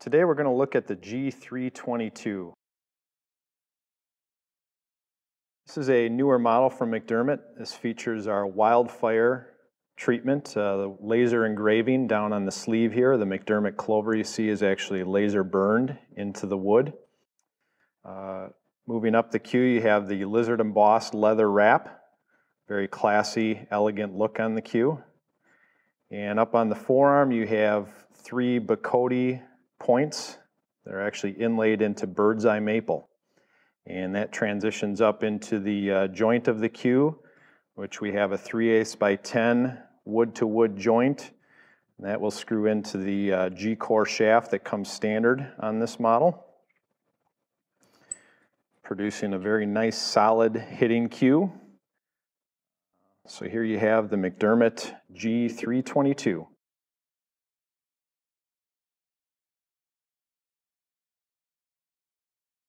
Today we're going to look at the G322. This is a newer model from McDermott. This features our Wildfire treatment, the laser engraving down on the sleeve here. The McDermott clover you see is actually laser burned into the wood. Moving up the queue, you have the Lizard-embossed leather wrap. Very classy, elegant look on the queue. And up on the forearm, you have three Bocote points that are actually inlaid into bird's eye maple. And that transitions up into the joint of the queue, which we have a 3/8 by 10 wood-to-wood joint. And that will screw into the G-Core shaft that comes standard on this model, producing a very nice solid hitting queue. So here you have the McDermott G322.